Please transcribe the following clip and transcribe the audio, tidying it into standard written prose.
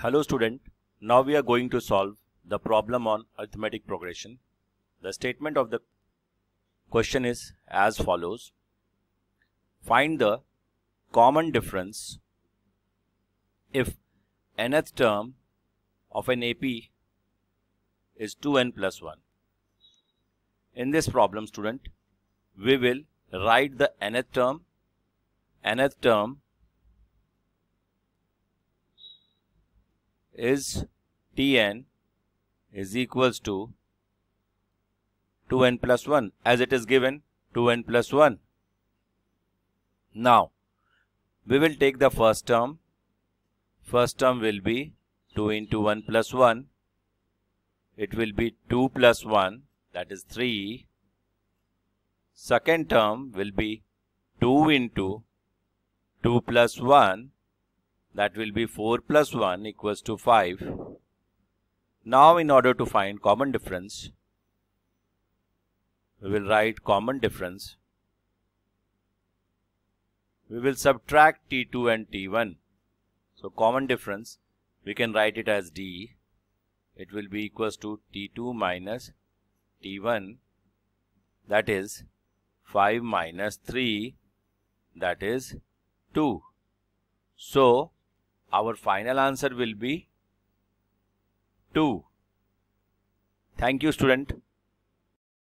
Hello student, now we are going to solve the problem on arithmetic progression. The statement of the question is as follows. Find the common difference if nth term of an AP is 2n plus 1. In this problem student, we will write the nth term is Tn is equals to 2n plus 1 as it is given 2n plus 1. Now we will take the first term. First term will be 2 into 1 plus 1. It will be 2 plus 1, that is 3. Second term will be 2 into 2 plus 1. That will be 4 plus 1 equals to 5. Now in order to find common difference, we will write common difference. We will subtract T2 and T1. So common difference, we can write it as D. It will be equals to T2 minus T1. That is 5 minus 3. That is 2. So our final answer will be 2. Thank you, student.